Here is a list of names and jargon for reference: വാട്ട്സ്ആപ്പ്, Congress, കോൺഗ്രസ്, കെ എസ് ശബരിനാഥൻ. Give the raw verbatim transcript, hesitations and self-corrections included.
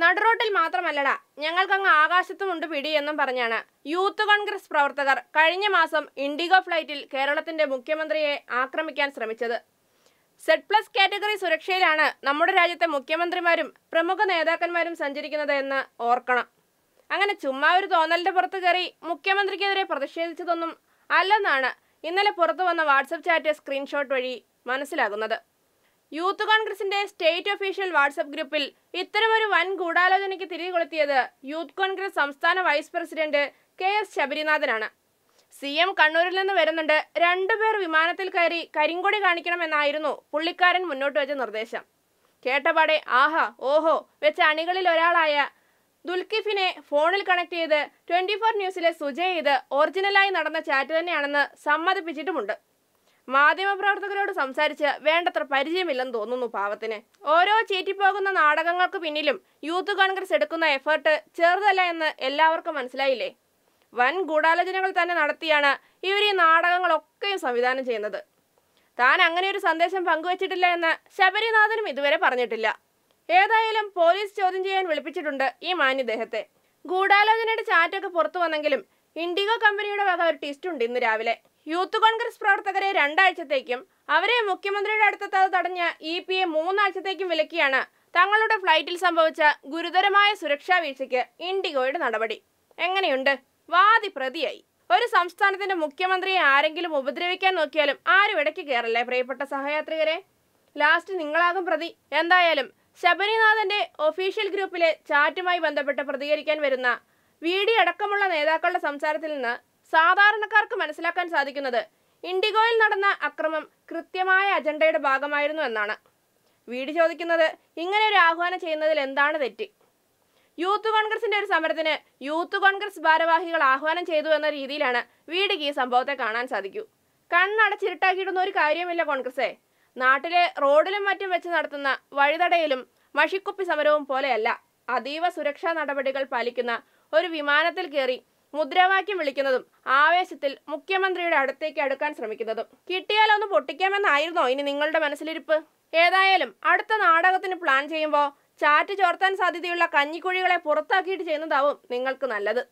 Nadrotil Matra Malada, Yangalkang Agashithumundu Pidi ennum Paranjana, Youth Congress Pravartakar, Kazhinja Masam, Indigo Flightil, Keralathinte Mukhyamanthiye, Akramikkan Shramichathu. Z plus category Surikshayilana, Nammude Rajyathe Mukhyamanthimarum, Pramukha Nethakanmarum Sancharikunathu ennu Orkkanam. Angane chumma oru thonalinte purathu kari, Mukhyamanthrikkedire pratishedichathonnum, allennaanu, ഇന്നലെ പുറത്തു വന്ന വാട്ട്സ്ആപ്പ് chat screenshot വഴി മനസ്സിലാകുന്നത്. Youth കോൺഗ്രസിന്റെ state official വാട്ട്സ്ആപ്പ് ഗ്രൂപ്പിൽ ഇത്തരമൊരു വൻ ഗൂഢാലോചനയ്ക്ക് തിരികൊളുത്തിയത് youth കോൺഗ്രസ് സംസ്ഥാന വൈസ് പ്രസിഡന്റ് കെ എസ് ശബരിനാഥനാണ്. സി എം കണ്ണൂരിൽ നിന്ന് വരുന്നുണ്ട്. രണ്ട് പേർ വിമാനത്തിൽ കയറി കരിങ്കൊടി കാണിക്കണമെന്നായിരുന്നു പുള്ളിക്കാരൻ മുന്നോട്ട് വെച്ച നിർദ്ദേശം. കേട്ടപാടെ ആഹാ ഓഹോ വെച്ച അണികളിൽ ഒരാളായ ദുൽകിഫിനെ ഫോണിൽ കണക്ട് ചെയ്ത് ഇരുപത്തിനാല് ന്യൂസിലെ സുജയ് ഇത് ഒറിജിനലായി നടന്ന ചാറ്റ് തന്നെയാണെന്ന് സമ്മതിപ്പിച്ചിട്ടുമുണ്ട്. മാധ്യമപ്രവർത്തകരോട് സംസാരിച്ച് വേണ്ടത്ര പരിചയമില്ലെന്ന് തോന്നുന്നു പാവത്തിന്. ഓരോ ചീറ്റിപ്പോകുന്ന നാടകങ്ങൾക്ക് പിന്നിലും യൂത്ത് കോൺഗ്രസ് എടുക്കുന്ന എഫേർട്ട് ചെറുതല്ല എന്ന് എല്ലാവർക്കും മനസ്സിലായില്ലേ? വൻ ഗൂഢാലോചനകൾ തന്നെ നടത്തിയാണ് ഇവർ ഈ നാടകങ്ങളൊക്കെയും സംവിധാനം ചെയ്യുന്നത്. താൻ അങ്ങനെയൊരു സന്ദേശം പങ്കുവച്ചിട്ടില്ല എന്ന് ശബരിനാഥനും ഇതുവരെ പറഞ്ഞിട്ടില്ല. ഏതായാലും പോലീസ് ചോദ്യം ചെയ്യാൻ വിളിപ്പിച്ചിട്ടുണ്ട് ഈ മാന്യദേഹത്തെ. ഗൂഢാലോചനയുടെ ചാറ്റൊക്കെ പുറത്തു വന്നെങ്കിലും ഇൻഡിഗോ കമ്പനിയുടെ വക ഒരു ട്വിസ്റ്റ് ഉണ്ട്. ഇന്ന് രാവിലെ യൂത്ത് കോൺഗ്രസ് പ്രവർത്തകരെ രണ്ടാഴ്ചത്തേക്കും അവരെ മുഖ്യമന്ത്രിയുടെ അടുത്തെത്താതെ തടഞ്ഞ ഇ പി എ മൂന്നാഴ്ചത്തേക്കും വിലക്കിയാണ് തങ്ങളുടെ ഫ്ലൈറ്റിൽ സംഭവിച്ച ഗുരുതരമായ സുരക്ഷാ വീഴ്ചയ്ക്ക് ഇൻഡിഗോയുടെ നടപടി. എങ്ങനെയുണ്ട്? വാദി പ്രതിയായി. ഒരു സംസ്ഥാനത്തിന്റെ മുഖ്യമന്ത്രിയെ ആരെങ്കിലും ഉപദ്രവിക്കാൻ നോക്കിയാലും ആരും ഇടയ്ക്ക് കയറല്ലേ പ്രിയപ്പെട്ട സഹയാത്രികരെ. ലാസ്റ്റ് നിങ്ങളാകും പ്രതി. എന്തായാലും ശബരിനാഥന്റെ ഒഫീഷ്യൽ ഗ്രൂപ്പിലെ ചാറ്റുമായി ബന്ധപ്പെട്ട് പ്രതികരിക്കാൻ വരുന്ന വീഡിയോ അടക്കമുള്ള നേതാക്കളുടെ സംസാരത്തിൽ നിന്ന് സാധാരണക്കാർക്ക് മനസ്സിലാക്കാൻ സാധിക്കുന്നത് ഇൻഡിഗോയിൽ നടന്ന അക്രമം കൃത്യമായ അജണ്ടയുടെ ഭാഗമായിരുന്നു എന്നാണ്. വീഡിയോ ചോദിക്കുന്നത് ഇങ്ങനെ ഒരു ആഹ്വാനം ചെയ്യുന്നതിൽ എന്താണ് തെറ്റ്? യൂത്ത് കോൺഗ്രസിന്റെ ഒരു സമരത്തിന് യൂത്ത് കോൺഗ്രസ് ഭാരവാഹികൾ ആഹ്വാനം ചെയ്തു എന്ന രീതിയിലാണ് വീഡിയോയ്ക്ക് ഈ സംഭവത്തെ കാണാൻ സാധിക്കൂ. കണ്ണടച്ചിരുട്ടാക്കിയിടുന്ന ഒരു കാര്യമില്ല കോൺഗ്രസേ. നാട്ടിലെ റോഡിലും മറ്റും വെച്ച് നടത്തുന്ന വഴിതടയിലും മഷിക്കുപ്പി സമരവും പോലെയല്ല അതീവ സുരക്ഷാ നടപടികൾ പാലിക്കുന്ന ഒരു വിമാനത്തിൽ കയറി മുദ്രാവാക്യം വിളിക്കുന്നതും ആവേശത്തിൽ മുഖ്യമന്ത്രിയുടെ അടുത്തേക്ക് അടുക്കാൻ ശ്രമിക്കുന്നതും. കിട്ടിയാലൊന്ന് പൊട്ടിക്കാമെന്നായിരുന്നോ ഇനി നിങ്ങളുടെ മനസ്സിലിരിപ്പ്? ഏതായാലും അടുത്ത നാടകത്തിന് പ്ലാൻ ചെയ്യുമ്പോൾ ചാറ്റ് ചോർത്താൻ സാധ്യതയുള്ള കഞ്ഞിക്കുഴികളെ പുറത്താക്കിയിട്ട് ചെയ്യുന്നതാവും നിങ്ങൾക്ക് നല്ലത്.